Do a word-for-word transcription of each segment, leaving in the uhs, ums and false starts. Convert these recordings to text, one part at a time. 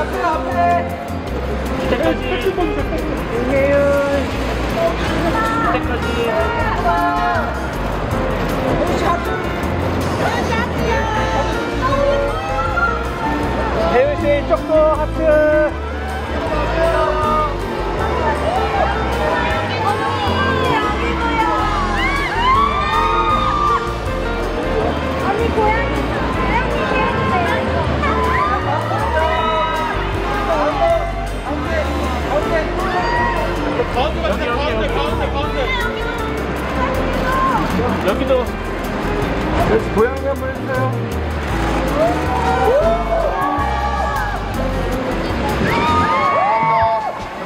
앞에 앞에 이때까지 김혜윤 이때까지 혜윤씨 쪽도 하트 가운데 가운데 가운데 가운데 가운데 여기도 고양이 한번 해주세요.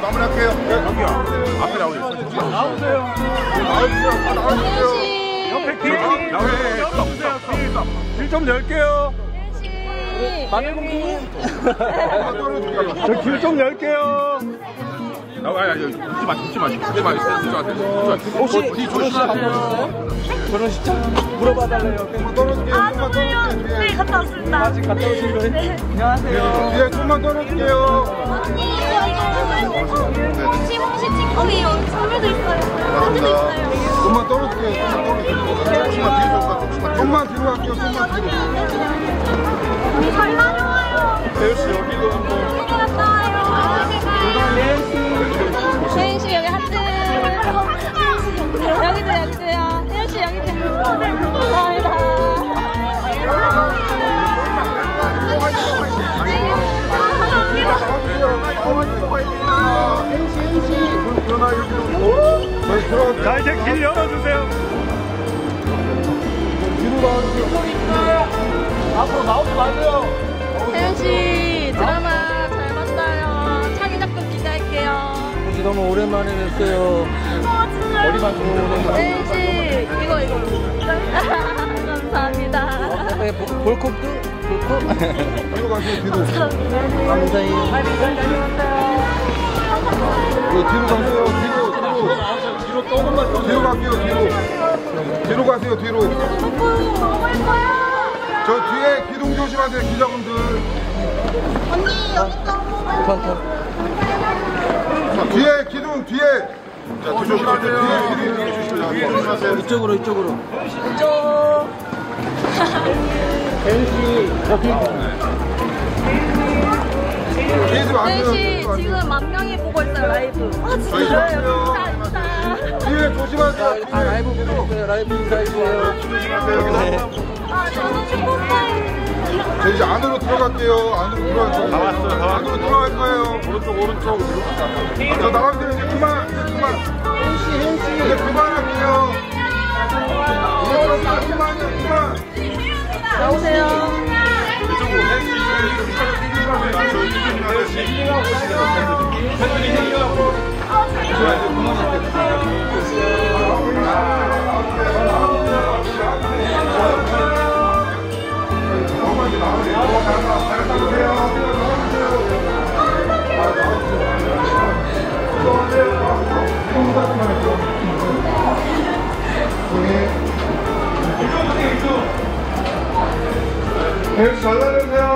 마무리할게요. 여기요 앞에 나오세요. 나오세요. 나오세요. 옆에 길 나오세요. 길 좀 열게요. 마늘공주 저 길 좀 열게요. 아, 아, 아, 웃지 마, 웃지 마, 웃지 마, 혹시 결혼식하셨어요? 결혼식 물어봐달래요. 아, 저도요. 네, 갔다 왔습니다. 아직 갔다 오신 거예요? 네. 안녕하세요. 네, 좀만 떨어질게요. 언니, 여기 홍시, 홍시 찍히세요. 선물도 있어요. 선물도 있어요. 좀만 떨어질게요. 좀만 뒤로 갈게요. 좀만 뒤로 갈게요. 잘 다녀와요. 배우 씨, 여기로 한번. 여기 갔다 와요. 혜윤씨 여기 하트 여기도 하트요. 혜윤씨 여기도 감사합니다. 자 이제 길 열어주세요. 뒤로 나와주세요. 앞으로 나오지 마세요. 혜윤씨 드라마 잘 봤어요. 차기작도 기대할게요. 너무 오랜만에 뵀어요. 아, 진짜요? 머리만 좋은 혜윤씨 이거 이거 감사합니다. 네, 볼콕도? 볼콕? 뒤로 가세요 뒤로. 감사합니다. 감사해요. 뒤로 가세요 뒤로 뒤로 뒤로 조금만 더 뒤로 가세요 뒤로 뒤로 가세요 뒤로. 저 뒤에 기둥 조심하세요 기자분들. 언니 여기 또 뒤에 기둥 뒤에 자 조심하세요. 뒤에 기둥 조심하세요. 이쪽으로 이쪽으로 이쪽 혜윤씨 혜윤씨 지금 만 명이 보고 있어요 라이브. 아 진짜요? 감사합니다. 뒤에 조심하세요. 아 라이브 보고 있어요. 라이브 라이브예요. 아 저도 축복해요. 저 이제 안으로 들어갈게요. 안으로 들어갈게요. 다 왔어요. 다 왔어요. 안으로 들어갈 거예요. 오른쪽, 오른쪽. 아, 저 나가면 이제 그만. 이제 그만. 혜윤씨, 혜윤씨. 이제 그만할게요. 이제 그만, 이제 그만. 나오세요. 이쪽으로. 혜윤씨, 혜윤씨. 혜윤씨, 혜윤씨. 혜윤씨. 혜윤씨 잘 다녀오세요.